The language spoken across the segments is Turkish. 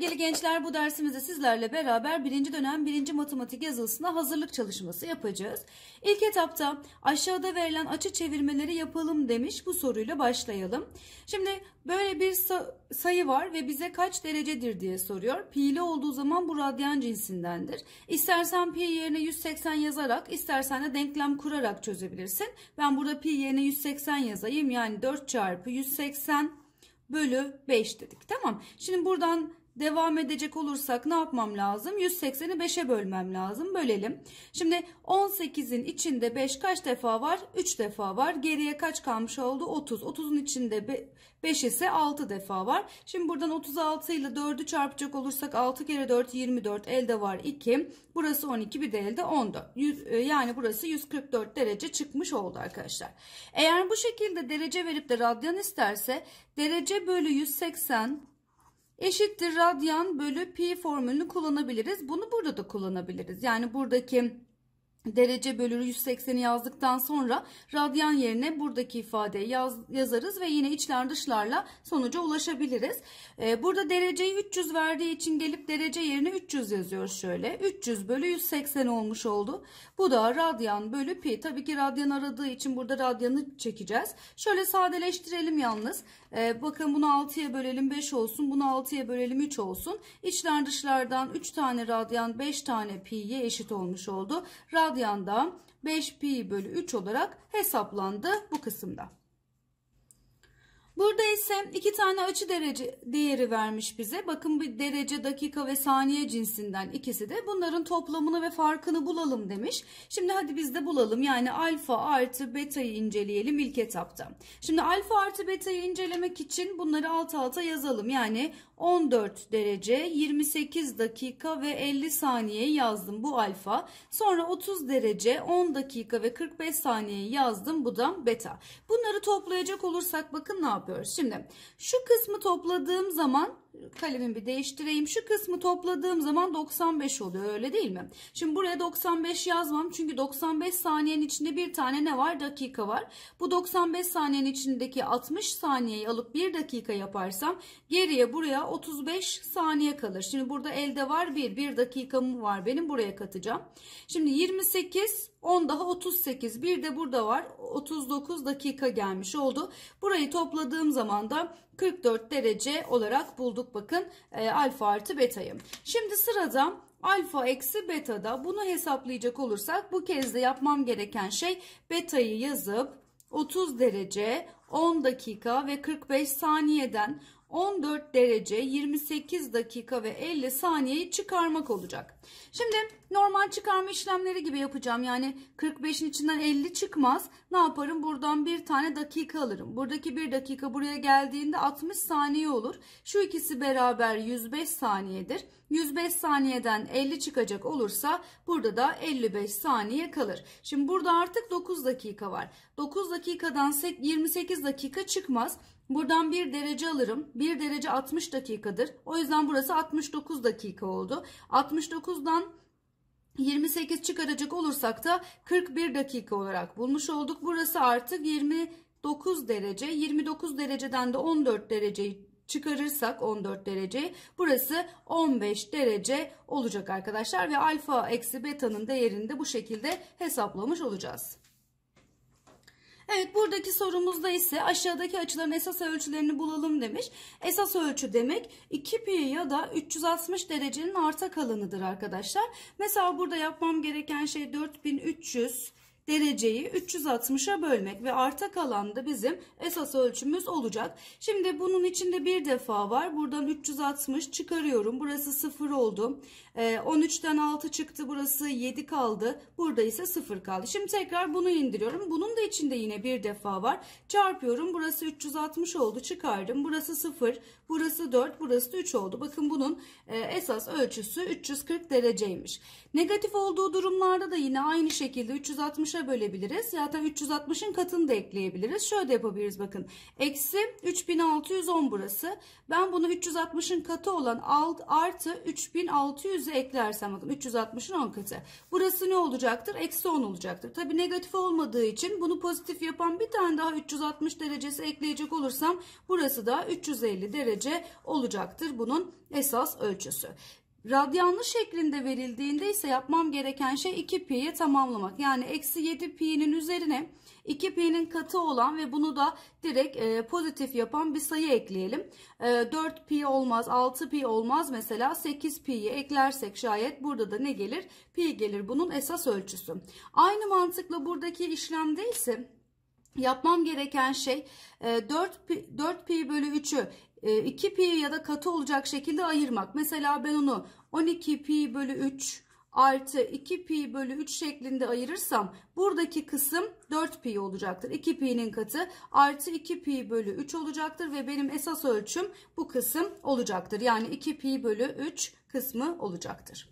Sevgili gençler, bu dersimizde sizlerle beraber 1. dönem 1. matematik yazılısına hazırlık çalışması yapacağız. İlk etapta aşağıda verilen açı çevirmeleri yapalım demiş, bu soruyla başlayalım. Şimdi böyle bir sayı var ve bize kaç derecedir diye soruyor. Pi'li olduğu zaman bu radyan cinsindendir. İstersen pi yerine 180 yazarak, istersen de denklem kurarak çözebilirsin. Ben burada pi yerine 180 yazayım, yani 4 çarpı 180 bölü 5 dedik, tamam. Şimdi buradan devam edecek olursak ne yapmam lazım? 180'i 5'e bölmem lazım. Bölelim. Şimdi 18'in içinde 5 kaç defa var? 3 defa var. Geriye kaç kalmış oldu? 30. 30'un içinde 5 ise 6 defa var. Şimdi buradan 36 ile 4'ü çarpacak olursak 6 kere 4 24. Elde var 2. Burası 12, bir de elde 14. Yani burası 144 derece çıkmış oldu arkadaşlar. Eğer bu şekilde derece verip de radyan isterse derece bölü 180 eşittir radyan bölü pi formülünü kullanabiliriz. Bunu burada da kullanabiliriz. Yani buradaki derece bölü 180'i yazdıktan sonra radyan yerine buradaki ifadeyi yazarız ve yine içler dışlarla sonuca ulaşabiliriz. Burada dereceyi 300 verdiği için gelip derece yerine 300 yazıyoruz şöyle. 300 bölü 180 olmuş oldu. Bu da radyan bölü pi. Tabii ki radyan aradığı için burada radyanı çekeceğiz. Şöyle sadeleştirelim yalnız. Bakın bunu 6'ya bölelim 5 olsun. Bunu 6'ya bölelim 3 olsun. İçler dışlardan 3 tane radyan 5 tane pi'ye eşit olmuş oldu. Radyanda 5 pi bölü 3 olarak hesaplandı bu kısımda. Burada ise 2 tane açı derece değeri vermiş bize. Bakın bir derece, dakika ve saniye cinsinden ikisi de. Bunların toplamını ve farkını bulalım demiş. Şimdi hadi biz de bulalım. Yani alfa artı beta'yı inceleyelim ilk etapta. Şimdi alfa artı beta'yı incelemek için bunları alt alta yazalım. Yani 14 derece, 28 dakika ve 50 saniyeyi yazdım. Bu alfa. Sonra 30 derece, 10 dakika ve 45 saniyeyi yazdım. Bu da beta. Bunları toplayacak olursak bakın ne yapalım. Şimdi şu kısmı topladığım zaman, kalemimi bir değiştireyim, şu kısmı topladığım zaman 95 oluyor, öyle değil mi? Şimdi buraya 95 yazmam, çünkü 95 saniyenin içinde bir tane ne var? Dakika var. Bu 95 saniyenin içindeki 60 saniyeyi alıp 1 dakika yaparsam geriye buraya 35 saniye kalır. Şimdi burada elde var 1 dakikam var benim, buraya katacağım. Şimdi 28, 10 daha 38, bir de burada var 39 dakika gelmiş oldu. Burayı topladığım zaman da 44 derece olarak bulduk bakın alfa artı beta'yı. Şimdi sırada alfa eksi beta'da, bunu hesaplayacak olursak bu kez de yapmam gereken şey beta'yı yazıp 30 derece 10 dakika ve 45 saniyeden 14 derece 28 dakika ve 50 saniyeyi çıkarmak olacak. Şimdi normal çıkarma işlemleri gibi yapacağım. Yani 45'in içinden 50 çıkmaz. Ne yaparım? Buradan bir tane dakika alırım. Buradaki bir dakika buraya geldiğinde 60 saniye olur. Şu ikisi beraber 105 saniyedir. 105 saniyeden 50 çıkacak olursa burada da 55 saniye kalır. Şimdi burada artık 9 dakika var. 9 dakikadan 28 dakika çıkmaz. Buradan bir derece alırım. Bir derece 60 dakikadır. O yüzden burası 69 dakika oldu. 69'dan 28 çıkaracak olursak da 41 dakika olarak bulmuş olduk. Burası artık 29 derece. 29 dereceden de 14 dereceyi çıkarırsak 14 dereceyi, burası 15 derece olacak arkadaşlar. Ve alfa eksi beta'nın değerini de bu şekilde hesaplamış olacağız. Evet, buradaki sorumuzda ise aşağıdaki açıların esas ölçülerini bulalım demiş. Esas ölçü demek 2 pi ya da 360 derecenin arta kalanıdır arkadaşlar. Mesela burada yapmam gereken şey 4300 dereceyi 360'a bölmek ve arta kalan da bizim esas ölçümüz olacak. Şimdi bunun içinde bir defa var. Buradan 360 çıkarıyorum. Burası 0 oldu. 13'ten 6 çıktı. Burası 7 kaldı. Burada ise 0 kaldı. Şimdi tekrar bunu indiriyorum. Bunun da içinde yine bir defa var. Çarpıyorum. Burası 360 oldu. Çıkardım. Burası 0. Burası 4. Burası da 3 oldu. Bakın bunun esas ölçüsü 340 dereceymiş. Negatif olduğu durumlarda da yine aynı şekilde 360'a 3'e bölebiliriz. Ya da 360'ın katını da ekleyebiliriz. Şöyle de yapabiliriz bakın. Eksi 3610 burası. Ben bunu 360'ın katı olan artı 3600'e eklersem bakın 360'ın 10 katı. Burası ne olacaktır? Eksi 10 olacaktır. Tabi negatif olmadığı için bunu pozitif yapan bir tane daha 360 derecesi ekleyecek olursam burası da 350 derece olacaktır. Bunun esas ölçüsü. Radyanlı şeklinde verildiğinde ise yapmam gereken şey 2pi'yi tamamlamak. Yani eksi 7pi'nin üzerine 2pi'nin katı olan ve bunu da direkt pozitif yapan bir sayı ekleyelim. 4pi olmaz, 6pi olmaz. Mesela 8pi'yi eklersek şayet burada da ne gelir? Pi gelir. Bunun esas ölçüsü. Aynı mantıkla buradaki işlemde ise yapmam gereken şey 4pi bölü 3'ü 2pi ya da katı olacak şekilde ayırmak. Mesela ben onu 12pi bölü 3 artı 2pi bölü 3 şeklinde ayırırsam buradaki kısım 4pi olacaktır. 2pi'nin katı artı 2pi bölü 3 olacaktır ve benim esas ölçüm bu kısım olacaktır. Yani 2pi bölü 3 kısmı olacaktır.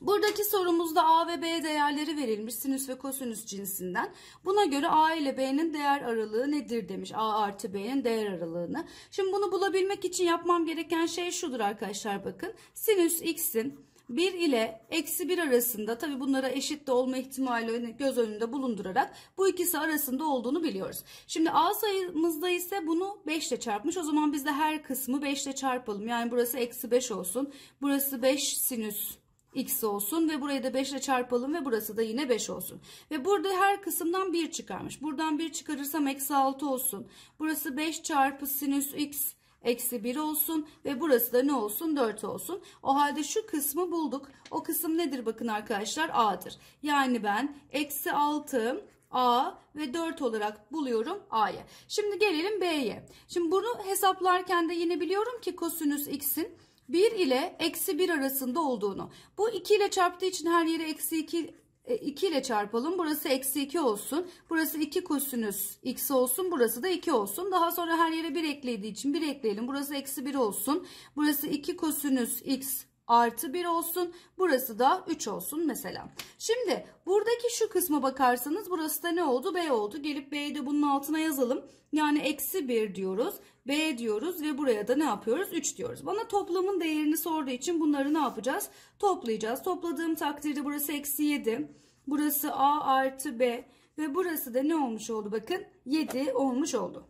Buradaki sorumuzda A ve B değerleri verilmiş sinüs ve kosinüs cinsinden. Buna göre A ile B'nin değer aralığı nedir demiş. A artı B'nin değer aralığını. Şimdi bunu bulabilmek için yapmam gereken şey şudur arkadaşlar bakın. Sinüs x'in 1 ile eksi 1 arasında, tabi bunlara eşit de olma ihtimali göz önünde bulundurarak bu ikisi arasında olduğunu biliyoruz. Şimdi A sayımızda ise bunu 5 ile çarpmış. O zaman biz de her kısmı 5 ile çarpalım. Yani burası eksi 5 olsun. Burası 5 sinüs x olsun ve burayı da 5 ile çarpalım ve burası da yine 5 olsun. Ve burada her kısımdan 1 çıkarmış. Buradan 1 çıkarırsam eksi 6 olsun. Burası 5 çarpı sinüs x eksi 1 olsun ve burası da ne olsun? 4 olsun. O halde şu kısmı bulduk. O kısım nedir bakın arkadaşlar? A'dır. Yani ben eksi 6 A ve 4 olarak buluyorum A'yı. Şimdi gelelim B'ye. Şimdi bunu hesaplarken de yine biliyorum ki kosinüs x'in 1 ile eksi 1 arasında olduğunu. Bu 2 ile çarptığı için her yere eksi 2 ile çarpalım. Burası eksi 2 olsun. Burası 2 kosinüs x olsun. Burası da 2 olsun. Daha sonra her yere 1 eklediği için 1 ekleyelim. Burası eksi 1 olsun. Burası 2 kosinüs x artı 1 olsun. Burası da 3 olsun mesela. Şimdi buradaki şu kısma bakarsanız burası da ne oldu? B oldu. Gelip B'yi de bunun altına yazalım. Yani eksi 1 diyoruz. B diyoruz ve buraya da ne yapıyoruz? 3 diyoruz. Bana toplamın değerini sorduğu için bunları ne yapacağız? Toplayacağız. Topladığım takdirde burası eksi 7. Burası A artı B ve burası da ne olmuş oldu? Bakın 7 olmuş oldu.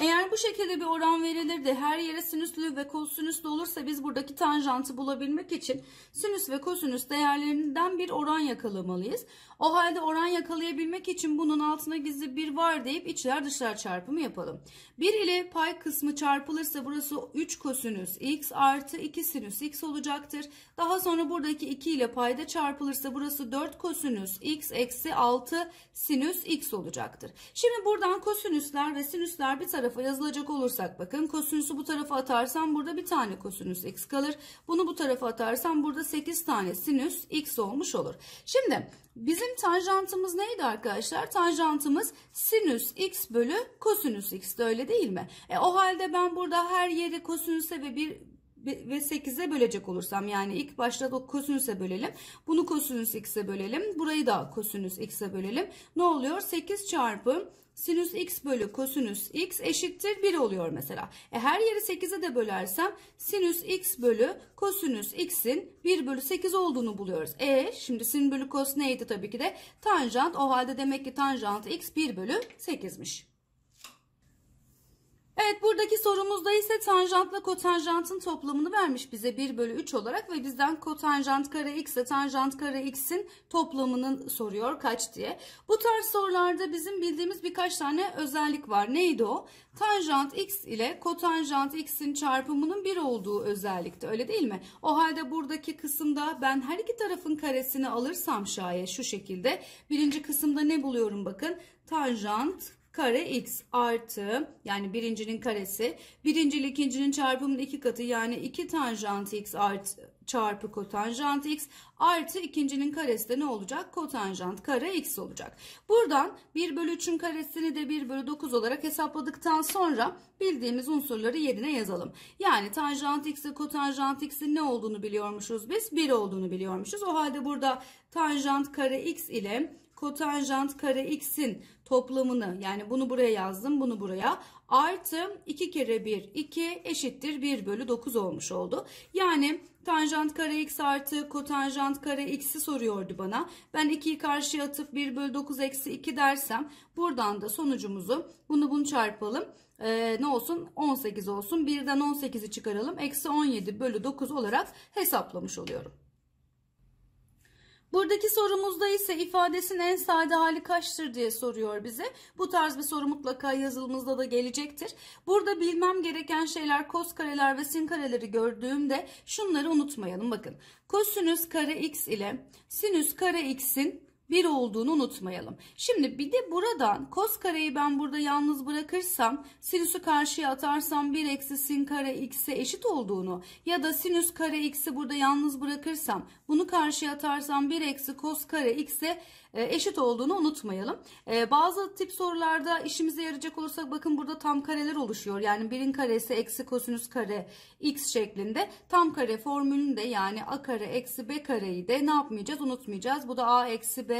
Eğer bu şekilde bir oran verilir de her yere sinüslü ve kosinüslü olursa biz buradaki tanjantı bulabilmek için sinüs ve kosinüs değerlerinden bir oran yakalamalıyız. O halde oran yakalayabilmek için bunun altına gizli 1 var deyip içler dışlar çarpımı yapalım. 1 ile pay kısmı çarpılırsa burası 3 kosinüs x artı 2 sinüs x olacaktır. Daha sonra buradaki 2 ile payda çarpılırsa burası 4 kosinüs x eksi 6 sinüs x olacaktır. Şimdi buradan kosinüsler ve sinüsler bir tarafa yazılacak olursak bakın kosinüsü bu tarafa atarsam burada bir tane kosinüs x kalır. Bunu bu tarafa atarsam burada 8 tane sinüs x olmuş olur. Şimdi bizim tanjantımız neydi arkadaşlar? Tanjantımız sinüs x bölü kosinüs x de öyle değil mi? O halde ben burada her yeri kosinüse ve 8'e bölecek olursam yani ilk başta da kosinüse bölelim. Bunu kosinüs x'e bölelim. Burayı da kosinüs x'e bölelim. Ne oluyor? 8 çarpı sinüs x bölü kosinüs x eşittir 1 oluyor mesela. Her yeri 8'e de bölersem sinüs x bölü kosinüs x'in 1 bölü 8 olduğunu buluyoruz. Şimdi sin bölü kos neydi tabii ki de? Tanjant. O halde demek ki tanjant x 1 bölü 8'miş. Evet, buradaki sorumuzda ise tanjantla kotanjantın toplamını vermiş bize 1 bölü 3 olarak ve bizden kotanjant kare x ile tanjant kare x'in toplamını soruyor kaç diye. Bu tarz sorularda bizim bildiğimiz birkaç tane özellik var. Neydi o? Tanjant x ile kotanjant x'in çarpımının 1 olduğu özellikti, öyle değil mi? O halde buradaki kısımda ben her iki tarafın karesini alırsam şayet şu şekilde. Birinci kısımda ne buluyorum bakın? Tanjant kare x artı yani birincinin karesi. Birinciyle ikincinin çarpımının 2 katı yani 2 tanjant x artı çarpı kotanjant x artı ikincinin karesi de ne olacak? Kotanjant kare x olacak. Buradan 1/3'ün karesini de 1/9 olarak hesapladıktan sonra bildiğimiz unsurları yerine yazalım. Yani tanjant x ve kotanjant x'in ne olduğunu biliyormuşuz biz? 1 olduğunu biliyormuşuz. O halde burada tanjant kare x ile kotanjant kare x'in toplamını, yani bunu buraya yazdım, bunu buraya, artı 2 kere 1 2 eşittir 1/9 olmuş oldu. Yani tanjant kare x artı kotanjant kare x'i soruyordu bana. Ben 2'yi karşıya atıp 1/9 eksi 2 dersem buradan da sonucumuzu bunu çarpalım. Ne olsun? 18 olsun. 1'den 18'i çıkaralım. Eksi 17/9 olarak hesaplamış oluyorum. Buradaki sorumuzda ise ifadesin en sade hali kaçtır diye soruyor bize. Bu tarz bir soru mutlaka yazılımızda da gelecektir. Burada bilmem gereken şeyler kos kareler ve sin kareleri gördüğümde şunları unutmayalım. Bakın, kosinüs kare x ile sinüs kare x'in 1 olduğunu unutmayalım. Şimdi bir de buradan kos kareyi ben burada yalnız bırakırsam, sinüsü karşıya atarsam 1 eksi sin kare x'e eşit olduğunu ya da sinüs kare x'i burada yalnız bırakırsam bunu karşıya atarsam 1 eksi kos kare x'e eşit olduğunu unutmayalım. Bazı tip sorularda işimize yarayacak olursak, bakın burada tam kareler oluşuyor. Yani 1'in karesi eksi kosinüs kare x şeklinde tam kare formülünde, yani a kare eksi b kareyi de ne yapmayacağız? Unutmayacağız. Bu da a eksi b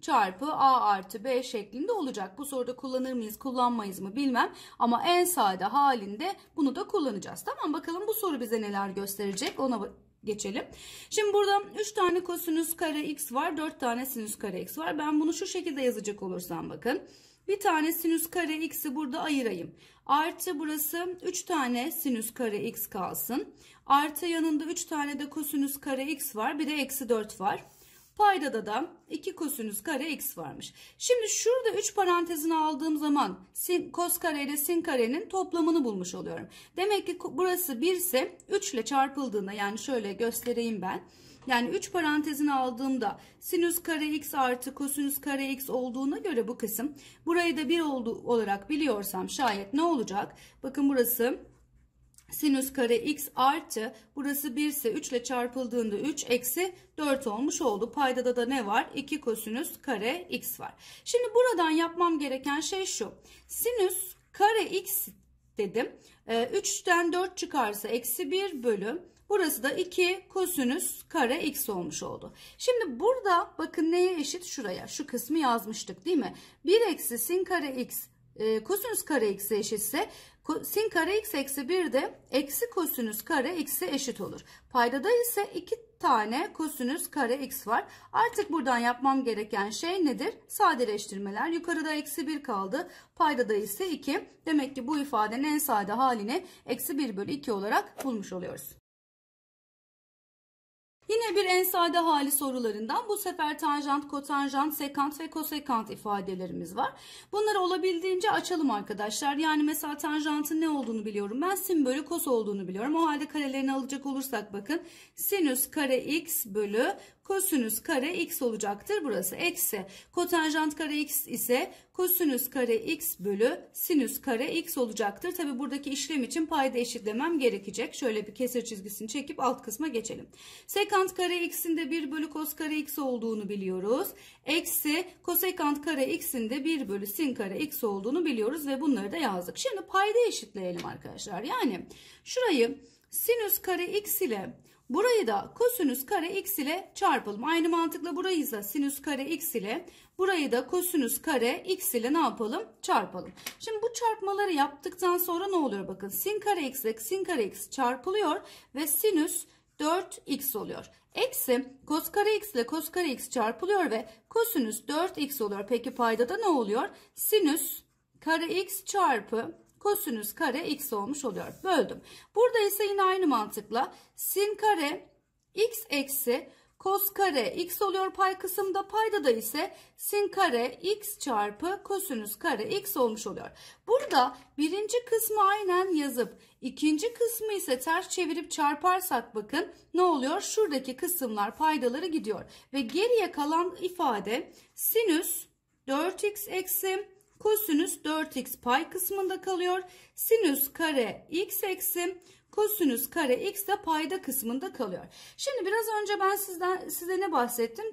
çarpı a artı b şeklinde olacak. Bu soruda kullanır mıyız, kullanmayız mı bilmem, ama en sade halinde bunu da kullanacağız. Tamam, bakalım bu soru bize neler gösterecek, ona geçelim. Şimdi burada 3 tane kosinüs kare x var, 4 tane sinüs kare x var. Ben bunu şu şekilde yazacak olursam, bakın, bir tane sinüs kare x'i burada ayırayım. Artı burası 3 tane sinüs kare x kalsın. Artı yanında 3 tane de kosinüs kare x var, bir de eksi 4 var. Paydada da 2 kosinüs kare x varmış. Şimdi şurada 3 parantezini aldığım zaman kos kare ile sin karenin toplamını bulmuş oluyorum. Demek ki burası 1 ise 3 ile çarpıldığında, yani şöyle göstereyim ben. Yani 3 parantezini aldığımda sinüs kare x artı kosinüs kare x olduğuna göre bu kısım, burayı da 1 olarak biliyorsam şayet ne olacak? Bakın burası sinüs kare x artı burası 1 ise 3 ile çarpıldığında 3 eksi 4 olmuş oldu. Paydada da ne var? 2 kosinüs kare x var. Şimdi buradan yapmam gereken şey şu. Sinüs kare x dedim. 3'ten 4 çıkarsa eksi 1 bölü. Burası da 2 kosinüs kare x olmuş oldu. Şimdi burada bakın neye eşit? Şuraya. Şu kısmı yazmıştık değil mi? 1 eksi sin kare x kosinüs kare x'e eşitse sin kare x eksi 1 de eksi kosinüs kare x'e eşit olur. Paydada ise 2 tane kosinüs kare x var. Artık buradan yapmam gereken şey nedir? Sadeleştirmeler. Yukarıda eksi 1 kaldı. Paydada ise 2. Demek ki bu ifadenin en sade halini eksi 1/2 olarak bulmuş oluyoruz. Yine bir en sade hali sorularından, bu sefer tanjant, kotanjant, sekant ve kosekant ifadelerimiz var. Bunları olabildiğince açalım arkadaşlar. Yani mesela tanjantın ne olduğunu biliyorum. Ben sin bölü kos olduğunu biliyorum. O halde karelerini alacak olursak, bakın, sinüs kare x bölü kosinüs kare x olacaktır. Burası eksi kotanjant kare x ise kosinüs kare x bölü sinüs kare x olacaktır. Tabi buradaki işlem için payda eşitlemem gerekecek. Şöyle bir kesir çizgisini çekip alt kısma geçelim. Sekant kare x'in de 1/kos kare x olduğunu biliyoruz. Eksi kosekant kare x'in de 1/sin kare x olduğunu biliyoruz ve bunları da yazdık. Şimdi payda eşitleyelim arkadaşlar. Yani şurayı sinüs kare x ile, burayı da kosinüs kare x ile çarpalım. Aynı mantıkla burayı da sinüs kare x ile, burayı da kosinüs kare x ile ne yapalım? Çarpalım. Şimdi bu çarpmaları yaptıktan sonra ne oluyor? Bakın, sin kare x ile sin kare x çarpılıyor ve sinüs 4x oluyor. Eksi kos kare x ile kos kare x çarpılıyor ve kosinüs 4x oluyor. Peki paydada ne oluyor? Sinüs kare x çarpı kosinüs kare x olmuş oluyor. Böldüm. Burada ise yine aynı mantıkla sin kare x eksi kos kare x oluyor pay kısımda. Paydada ise sin kare x çarpı kosinüs kare x olmuş oluyor. Burada birinci kısmı aynen yazıp ikinci kısmı ise ters çevirip çarparsak, bakın ne oluyor? Şuradaki kısımlar paydaları gidiyor ve geriye kalan ifade sinüs 4x eksi kosinüs 4x pay kısmında kalıyor. Sinüs kare x eksi kosinüs kare x de payda kısmında kalıyor. Şimdi biraz önce ben size ne bahsettim?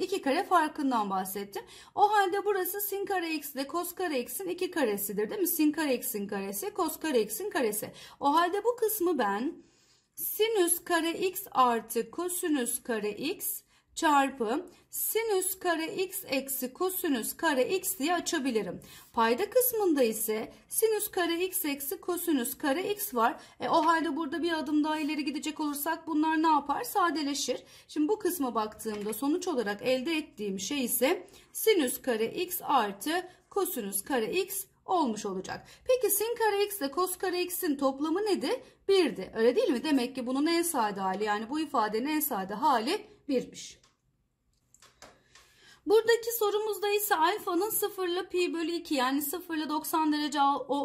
İki kare farkından bahsettim. O halde burası sin kare x ile kos kare x'in iki karesidir, değil mi? Sin kare x'in karesi, kos kare x'in karesi. O halde bu kısmı ben sinüs kare x artı kosinüs kare x çarpı sinüs kare x eksi kosinüs kare x diye açabilirim. Payda kısmında ise sinüs kare x eksi kosinüs kare x var. O halde burada bir adım daha ileri gidecek olursak bunlar ne yapar? Sadeleşir. Şimdi bu kısma baktığımda sonuç olarak elde ettiğim şey ise sinüs kare x artı kosinüs kare x olmuş olacak. Peki sin kare x ile kos kare x'in toplamı nedir? 1'di. Öyle değil mi? Demek ki bunun en sade hali, yani bu ifadenin en sade hali 1'miş. Buradaki sorumuzda ise alfanın 0 ile pi bölü 2, yani 0 ile 90 derece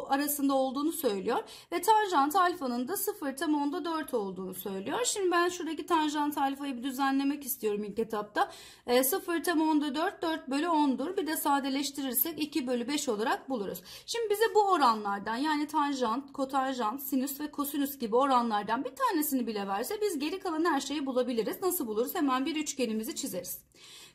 arasında olduğunu söylüyor. Ve tanjant alfanın da 0,4 olduğunu söylüyor. Şimdi ben şuradaki tanjant alfayı bir düzenlemek istiyorum ilk etapta. 0,4 4 bölü 10'dur. Bir de sadeleştirirsek 2 bölü 5 olarak buluruz. Şimdi bize bu oranlardan, yani tanjant, kotanjant, sinüs ve kosinüs gibi oranlardan bir tanesini bile verse biz geri kalan her şeyi bulabiliriz. Nasıl buluruz? Hemen bir üçgenimizi çizeriz.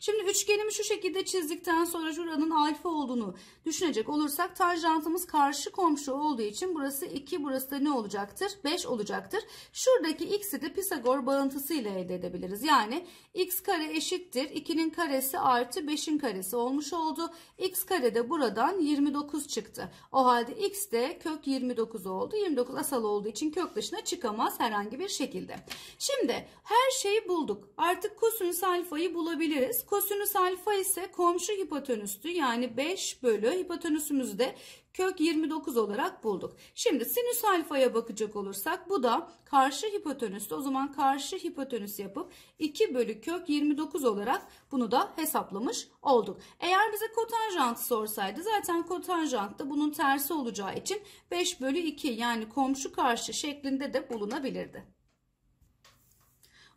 Şimdi üçgenimi şu şekilde çizdikten sonra şuranın alfa olduğunu düşünecek olursak tanjantımız karşı komşu olduğu için burası 2, burası da ne olacaktır? 5 olacaktır. Şuradaki x'i de Pisagor bağıntısıyla elde edebiliriz. Yani x kare eşittir 2'nin karesi artı 5'in karesi olmuş oldu. X kare de buradan 29 çıktı. O halde x de kök 29 oldu. 29 asal olduğu için kök dışına çıkamaz herhangi bir şekilde. Şimdi her şeyi bulduk. Artık kosinüs alfayı bulabiliriz. Kosinüs alfa ise komşu hipotenüstü, yani 5 bölü hipotenüsümüzü de kök 29 olarak bulduk. Şimdi sinüs alfaya bakacak olursak bu da karşı hipotenüstü. O zaman karşı hipotenüs yapıp 2 bölü kök 29 olarak bunu da hesaplamış olduk. Eğer bize kotanjant sorsaydı zaten kotanjant da bunun tersi olacağı için 5 bölü 2 yani komşu karşı şeklinde de bulunabilirdi.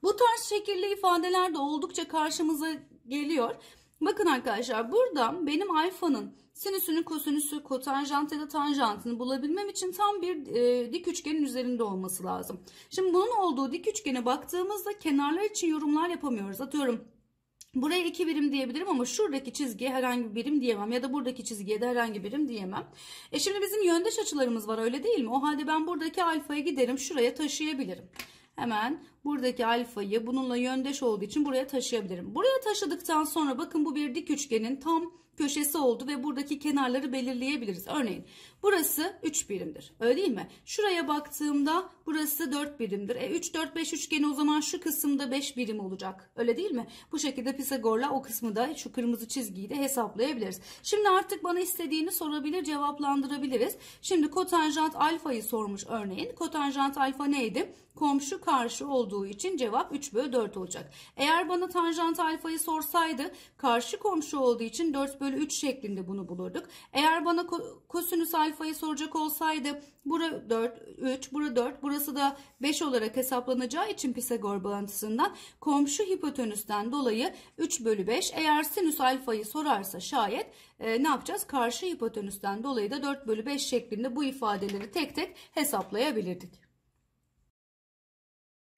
Bu tarz şekilli ifadeler de oldukça karşımıza geliyor. Bakın arkadaşlar, burada benim alfanın sinüsünü, kosinüsü, kotanjant ya da tanjantını bulabilmem için tam bir dik üçgenin üzerinde olması lazım. Şimdi bunun olduğu dik üçgene baktığımızda kenarlar için yorumlar yapamıyoruz. Atıyorum buraya 2 birim diyebilirim ama şuradaki çizgiye herhangi bir birim diyemem ya da buradaki çizgiye de herhangi bir birim diyemem. Şimdi bizim yöndeş açılarımız var, öyle değil mi? O halde ben buradaki alfaya giderim, şuraya taşıyabilirim. Hemen buradaki alfayı bununla yöndeş olduğu için buraya taşıyabilirim. Buraya taşıdıktan sonra bakın bu bir dik üçgenin tam köşesi oldu ve buradaki kenarları belirleyebiliriz. Örneğin burası 3 birimdir. Öyle değil mi? Şuraya baktığımda burası 4 birimdir. 3, 4, 5 üçgeni o zaman şu kısımda 5 birim olacak. Öyle değil mi? Bu şekilde Pisagor'la o kısmı da, şu kırmızı çizgiyi de hesaplayabiliriz. Şimdi artık bana istediğini sorabilir, cevaplandırabiliriz. Şimdi kotanjant alfayı sormuş örneğin. Kotanjant alfa neydi? Komşu karşı olduğu için cevap 3 bölü 4 olacak. Eğer bana tanjant alfayı sorsaydı karşı komşu olduğu için 4 bölü 3 şeklinde bunu bulurduk. Eğer bana kosinüs alfayı soracak olsaydı bura 4, 3, bura 4, burası da 5 olarak hesaplanacağı için Pisagor bağıntısından komşu hipotenüsten dolayı 3 bölü 5. Eğer sinüs alfayı sorarsa şayet ne yapacağız? Karşı hipotenüsten dolayı da 4 bölü 5 şeklinde bu ifadeleri tek tek hesaplayabilirdik.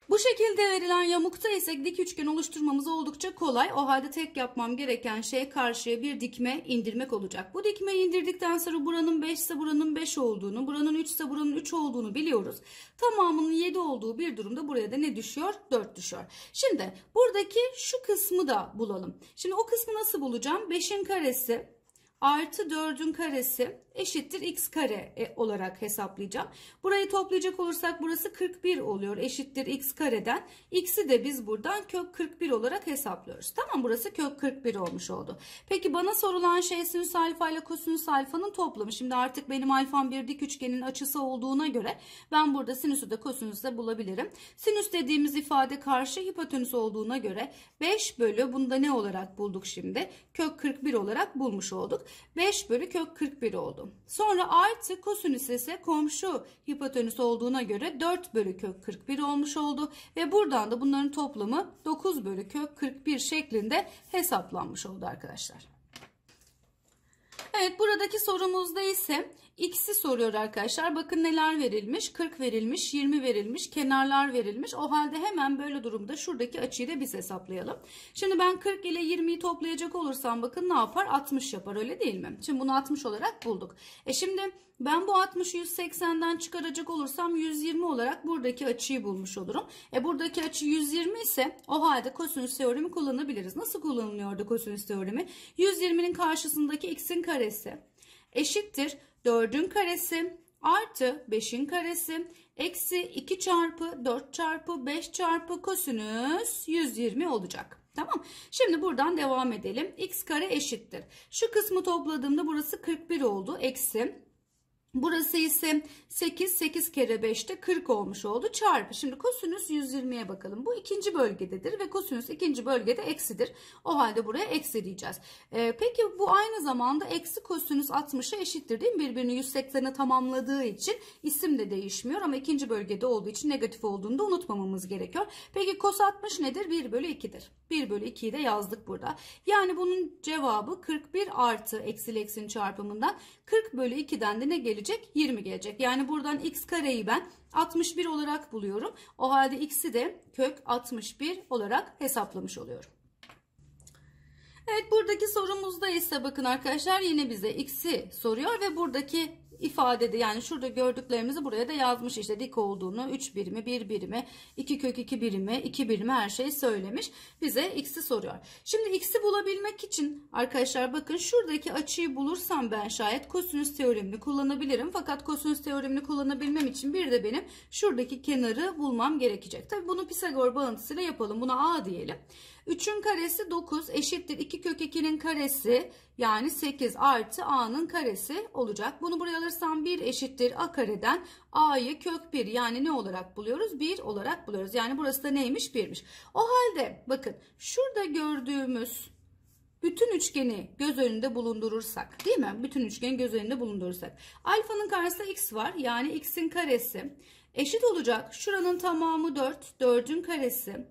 Bu şekilde verilen yamukta ise dik üçgen oluşturmamız oldukça kolay. O halde tek yapmam gereken şey karşıya bir dikme indirmek olacak. Bu dikmeyi indirdikten sonra buranın 5 ise buranın 5 olduğunu, buranın 3 ise buranın 3 olduğunu biliyoruz. Tamamının 7 olduğu bir durumda buraya da ne düşüyor? 4 düşüyor. Şimdi buradaki şu kısmı da bulalım. Şimdi o kısmı nasıl bulacağım? 5'in karesi artı 4'ün karesi eşittir x kare olarak hesaplayacağım. Burayı toplayacak olursak burası 41 oluyor, eşittir x kareden. X'i de biz buradan kök 41 olarak hesaplıyoruz. Tamam, burası kök 41 olmuş oldu. Peki bana sorulan şey sinüs alfa ile kosinüs alfanın toplamı. Şimdi artık benim alfam bir dik üçgenin açısı olduğuna göre ben burada sinüsü de kosinüsü de bulabilirim. Sinüs dediğimiz ifade karşı hipotenüs olduğuna göre 5 bölü, bunu da ne olarak bulduk şimdi? Kök 41 olarak bulmuş olduk. 5 bölü kök 41 oldu. Sonra artı kosinüs ise komşu hipotenüs olduğuna göre 4 bölü kök 41 olmuş oldu. Ve buradan da bunların toplamı 9 bölü kök 41 şeklinde hesaplanmış oldu arkadaşlar. Evet, buradaki sorumuzda ise x'i soruyor arkadaşlar. Bakın neler verilmiş. 40 verilmiş, 20 verilmiş, kenarlar verilmiş. O halde hemen böyle durumda şuradaki açıyı da biz hesaplayalım. Şimdi ben 40 ile 20'yi toplayacak olursam bakın ne yapar? 60 yapar, öyle değil mi? Şimdi bunu 60 olarak bulduk. Şimdi ben bu 60'ı 180'den çıkaracak olursam 120 olarak buradaki açıyı bulmuş olurum. Buradaki açı 120 ise o halde kosinüs teoremi kullanabiliriz. Nasıl kullanılıyordu kosinüs teoremi? 120'nin karşısındaki x'in karesi eşittir 4'ün karesi artı 5'in karesi eksi 2 çarpı 4 çarpı 5 çarpı kosinüs 120 olacak. Tamam. Şimdi buradan devam edelim. X kare eşittir. Şu kısmı topladığımda burası 41 oldu. Eksi. Burası ise 8, 8 kere 5'te 40 olmuş oldu. Çarpı. Şimdi kosinüs 120'ye bakalım. Bu ikinci bölgededir ve kosinüs ikinci bölgede eksidir. O halde buraya eksi diyeceğiz. Peki bu aynı zamanda eksi kosinüs 60'a eşittir değil mi? Birbirini 180'e tamamladığı için isim de değişmiyor ama ikinci bölgede olduğu için negatif olduğunu da unutmamamız gerekiyor. Peki kos 60 nedir? 1 bölü 2'dir. 1 bölü 2'yi de yazdık burada. Yani bunun cevabı 41 artı eksili eksinin çarpımından 40 bölü 2'den de ne gelecek? 20 gelecek. Yani buradan x kareyi ben 61 olarak buluyorum. O halde x'i de kök 61 olarak hesaplamış oluyorum. Evet, buradaki sorumuzda ise bakın arkadaşlar yine bize x'i soruyor ve buradaki ifadede yani şurada gördüklerimizi buraya da yazmış, işte dik olduğunu, 3 birimi, 1 birimi, 2 kök 2 birimi, 2 birimi her şey söylemiş. Bize x'i soruyor. Şimdi x'i bulabilmek için arkadaşlar bakın şuradaki açıyı bulursam ben şayet kosinüs teoremini kullanabilirim. Fakat kosinüs teoremini kullanabilmem için bir de benim şuradaki kenarı bulmam gerekecek. Tabii bunu Pisagor bağıntısıyla yapalım. Buna a diyelim. 3'ün karesi 9 eşittir 2 kök 2'nin karesi yani 8 artı a'nın karesi olacak. Bunu buraya alırsam 1 eşittir a kareden a'yı kök 1 yani ne olarak buluyoruz? 1 olarak buluyoruz. Yani burası da neymiş? 1'miş. O halde bakın şurada gördüğümüz bütün üçgeni göz önünde bulundurursak değil mi? Bütün üçgeni göz önünde bulundurursak. Alfanın karşısında x var yani x'in karesi eşit olacak. Şuranın tamamı 4, 4'ün karesi.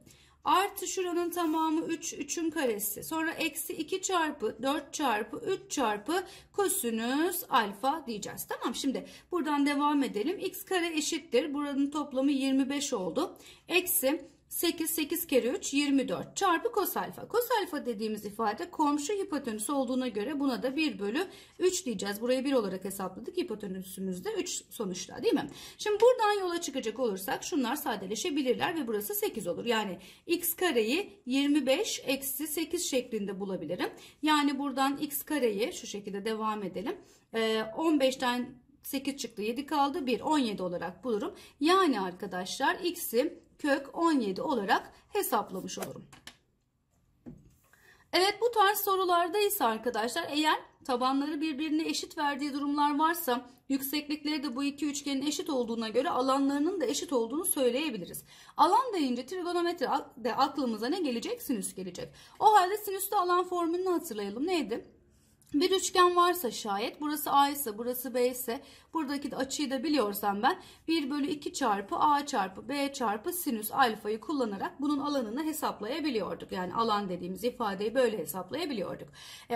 Artı şuranın tamamı 3, 3'ün karesi. Sonra eksi 2 çarpı 4 çarpı 3 çarpı kosinüs alfa diyeceğiz. Tamam, şimdi buradan devam edelim. X kare eşittir. Buranın toplamı 25 oldu. Eksi 8, 8 kere 3, 24 çarpı kos alfa. Kos alfa dediğimiz ifade komşu hipotenüs olduğuna göre buna da 1 bölü 3 diyeceğiz. Burayı 1 olarak hesapladık. Hipotenüsümüz de 3 sonuçta değil mi? Şimdi buradan yola çıkacak olursak şunlar sadeleşebilirler ve burası 8 olur. Yani x kareyi 25 eksi 8 şeklinde bulabilirim. Yani buradan x kareyi şu şekilde devam edelim. 15'ten 8 çıktı, 7 kaldı. 1, 17 olarak bulurum. Yani arkadaşlar x'i kök 17 olarak hesaplamış olurum. Evet, bu tarz sorularda ise arkadaşlar eğer tabanları birbirine eşit verdiği durumlar varsa yükseklikleri de bu iki üçgenin eşit olduğuna göre alanlarının da eşit olduğunu söyleyebiliriz. Alan deyince trigonometri de aklımıza ne gelecek? Sinüs gelecek. O halde sinüste alan formülünü hatırlayalım. Neydi? Bir üçgen varsa şayet burası A ise burası B ise buradaki de açıyı da biliyorsam ben 1 bölü 2 çarpı A çarpı B çarpı sinüs alfayı kullanarak bunun alanını hesaplayabiliyorduk. Yani alan dediğimiz ifadeyi böyle hesaplayabiliyorduk.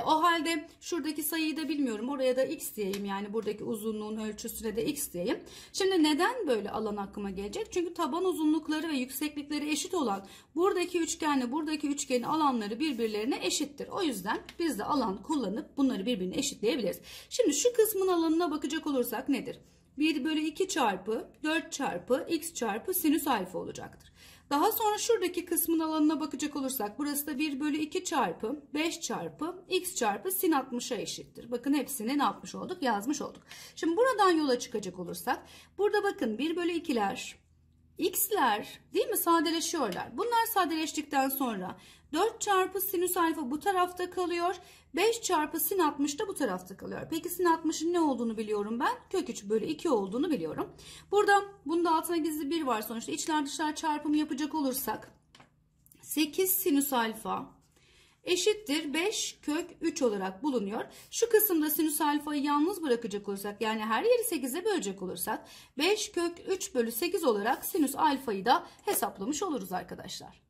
O halde şuradaki sayıyı da bilmiyorum, oraya da x diyeyim, yani buradaki uzunluğun ölçüsüne de x diyeyim. Şimdi neden böyle alan aklıma gelecek? Çünkü taban uzunlukları ve yükseklikleri eşit olan buradaki üçgenle buradaki üçgenin alanları birbirlerine eşittir. O yüzden biz de alan kullanıp bunları birbirine eşitleyebiliriz. Şimdi şu kısmın alanına bakacak olursak nedir? 1 bölü 2 çarpı 4 çarpı x çarpı sinüs alfa olacaktır. Daha sonra şuradaki kısmın alanına bakacak olursak burası da 1 bölü 2 çarpı 5 çarpı x çarpı sin 60'a eşittir. Bakın hepsini ne yapmış olduk? Yazmış olduk. Şimdi buradan yola çıkacak olursak burada bakın 1 bölü 2'ler x'ler değil mi? Sadeleşiyorlar. Bunlar sadeleştikten sonra 4 çarpı sinüs alfa bu tarafta kalıyor. 5 çarpı sin 60 da bu tarafta kalıyor. Peki sin 60'ın ne olduğunu biliyorum ben. Kök 3 bölü 2 olduğunu biliyorum. Burada bunun da altına gizli 1 var sonuçta. İçler dışlar çarpımı yapacak olursak 8 sinüs alfa eşittir 5 kök 3 olarak bulunuyor. Şu kısımda sinüs alfayı yalnız bırakacak olursak yani her yeri 8'e bölecek olursak 5 kök 3 bölü 8 olarak sinüs alfayı da hesaplamış oluruz arkadaşlar.